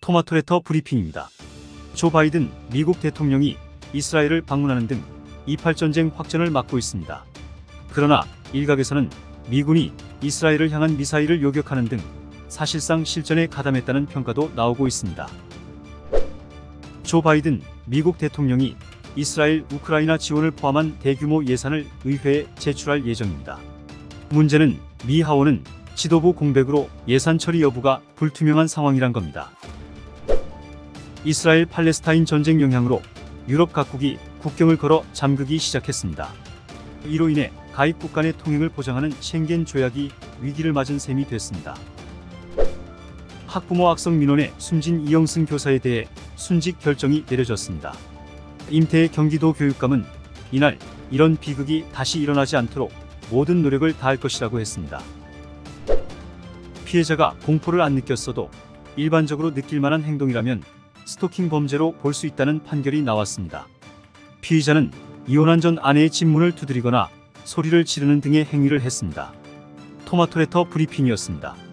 토마토레터 브리핑입니다. 조 바이든 미국 대통령이 이스라엘을 방문하는 등 28전쟁 확전을 막고 있습니다. 그러나 일각에서는 미군이 이스라엘을 향한 미사일을 요격하는 등 사실상 실전에 가담했다는 평가도 나오고 있습니다. 조 바이든 미국 대통령이 이스라엘 우크라이나 지원을 포함한 대규모 예산을 의회에 제출할 예정입니다. 문제는 미 하원은 지도부 공백으로 예산 처리 여부가 불투명한 상황이란 겁니다. 이스라엘 팔레스타인 전쟁 영향으로 유럽 각국이 국경을 걸어 잠그기 시작했습니다. 이로 인해 가입국 간의 통행을 보장하는 셴겐 조약이 위기를 맞은 셈이 됐습니다. 학부모 학생 민원의 숨진 이영승 교사에 대해 순직 결정이 내려졌습니다. 임태희 경기도 교육감은 이날 이런 비극이 다시 일어나지 않도록 모든 노력을 다할 것이라고 했습니다. 피해자가 공포를 안 느꼈어도 일반적으로 느낄 만한 행동이라면 스토킹 범죄로 볼 수 있다는 판결이 나왔습니다. 피의자는 이혼한 전 아내의 집 문을 두드리거나 소리를 지르는 등의 행위를 했습니다. 토마토레터 브리핑이었습니다.